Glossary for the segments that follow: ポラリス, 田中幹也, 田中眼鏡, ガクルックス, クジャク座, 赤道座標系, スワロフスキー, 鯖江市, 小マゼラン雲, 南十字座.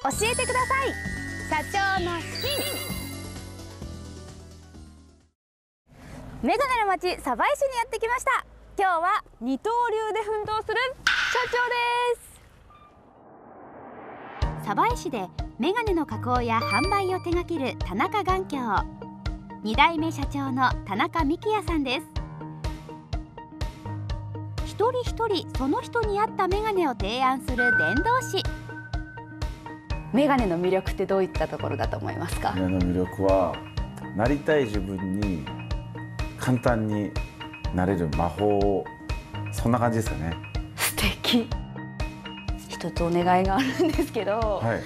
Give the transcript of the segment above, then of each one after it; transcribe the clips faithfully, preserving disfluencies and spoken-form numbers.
教えてください。社長の金。メガネの町鯖江市にやってきました。今日は二刀流で奮闘する社長です。鯖江市でメガネの加工や販売を手掛ける田中眼鏡、に代目社長の田中幹也さんです。一人一人その人に合ったメガネを提案する伝道師。メガネの魅力ってどういったところだと思いますか？メガネの魅力は、なりたい自分に簡単になれる魔法、そんな感じですかね。素敵。一つお願いがあるんですけど、はい、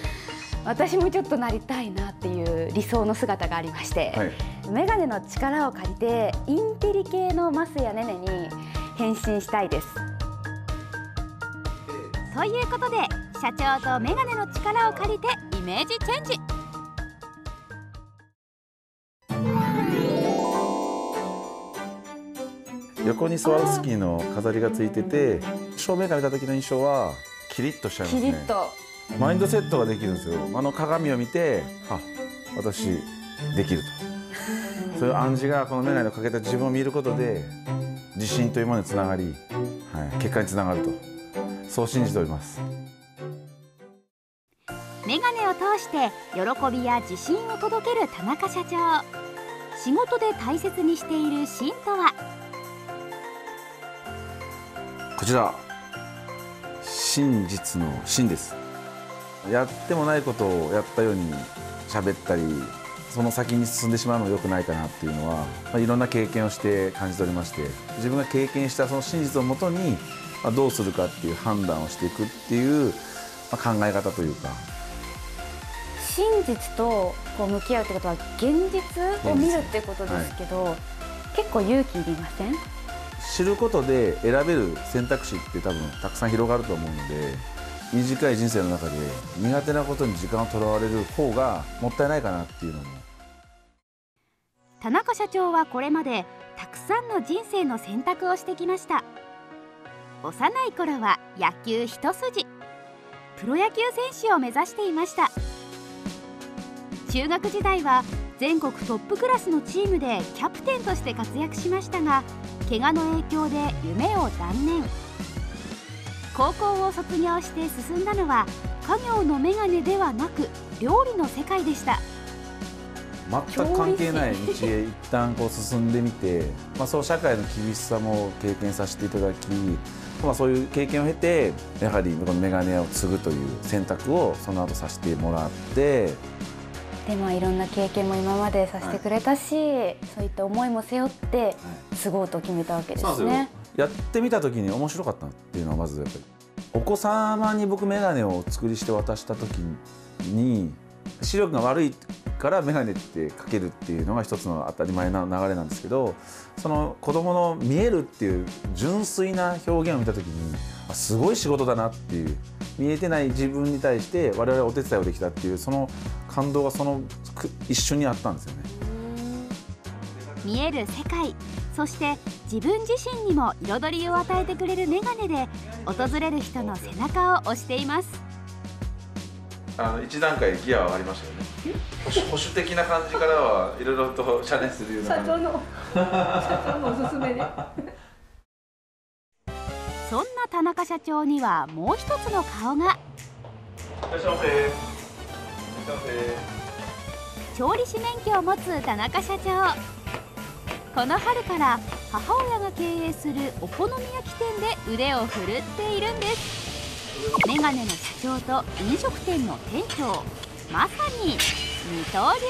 私もちょっとなりたいなっていう理想の姿がありまして、はい、メガネの力を借りてインテリ系のマスやネネに変身したいです。ということで、社長とメガネの力を借りてイメージチェンジ。横にスワロフスキーの飾りがついてて、正面から見た時の印象はキリッとしちゃいますね。キリッとマインドセットができるんですよ。あの鏡を見て、あ、私できると、そういう暗示がこの眼鏡をかけた自分を見ることで自信というものにつながり、はい、結果につながると、そう信じております。眼鏡を通して喜びや自信を届ける田中社長、仕事で大切にしている芯とは？こちら、真実の真です。やってもないことをやったように喋ったり、その先に進んでしまうのが良くないかなっていうのは、まあ、いろんな経験をして感じておりまして、自分が経験したその真実をもとに、まあ、どうするかっていう判断をしていくっていう、まあ、考え方というか。真実とこう向き合うってことは現実を見るってことですけど、はい、結構勇気いりません？知ることで選べる選択肢って多分たくさん広がると思うので、短い人生の中で苦手なことに時間をとらわれる方がもったいないかなっていうのも。田中社長はこれまでたくさんの人生の選択をしてきました。幼い頃は野球一筋、プロ野球選手を目指していました。中学時代は全国トップクラスのチームでキャプテンとして活躍しましたが、怪我の影響で夢を断念。高校を卒業して進んだのは家業のメガネではなく料理の世界でした。全く関係ない道へ一旦こう進んでみてまあそう社会の厳しさも経験させていただき、まあ、そういう経験を経て、やはりこのメガネを継ぐという選択をその後させてもらって、でもいろんな経験も今までさせてくれたし、はい、そういった思いも背負って継ごうと決めたわけですね。やってみた時に面白かったっていうのは、まずやっぱりお子様に僕眼鏡をお作りして渡した時に、視力が悪いから眼鏡ってかけるっていうのが一つの当たり前な流れなんですけど、その子どもの見えるっていう純粋な表現を見た時に、あ、すごい仕事だなっていう。見えてない自分に対して我々はお手伝いをできたっていう、その感動がその一緒にあったんですよね。見える世界、そして自分自身にも彩りを与えてくれる眼鏡で訪れる人の背中を押しています。あの一段階ギアはありましたよね。保守、保守的な感じからはいろいろとチャレンジするような。社長の社長のおすすめで。そんな田中社長にはもう一つの顔が。調理師免許を持つ田中社長、この春から母親が経営するお好み焼き店で腕を振るっているんです。メガネの社長と飲食店の店長、まさに二刀流。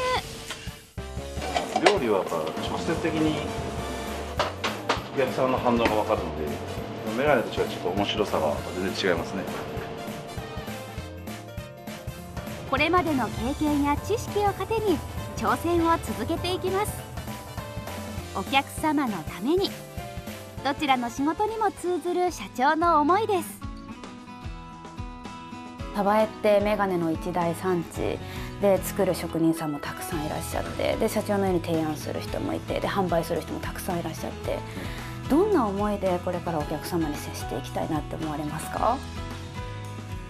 料理はやっぱ直接的にお客さんの反応が分かるので、メガネと違うちょっと面白さが全然違いますね。これまでの経験や知識を糧に挑戦を続けていきます。お客様のために、どちらの仕事にも通ずる社長の思いです。鯖江ってメガネの一大産地で、作る職人さんもたくさんいらっしゃって、で社長のように提案する人もいて、で販売する人もたくさんいらっしゃって。どんな思いでこれからお客様に接していきたいなって思われますか？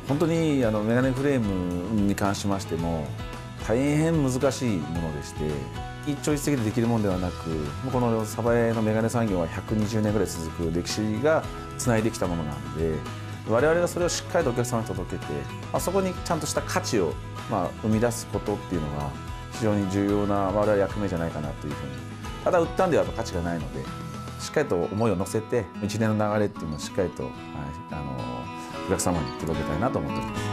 本当にあのメガネフレームに関しましても大変難しいものでして、一朝一夕でできるものではなく、この鯖江のメガネ産業はひゃくにじゅうねんぐらい続く歴史がつないできたものなんで、我々がそれをしっかりとお客様に届けて、あそこにちゃんとした価値をまあ生み出すことっていうのが非常に重要な我々役目じゃないかなというふうに。ただ売ったんでは価値がないので、しっかりと思いを乗せて一年の流れっていうのをしっかりと、はい、あのお客様に届けたいなと思っております。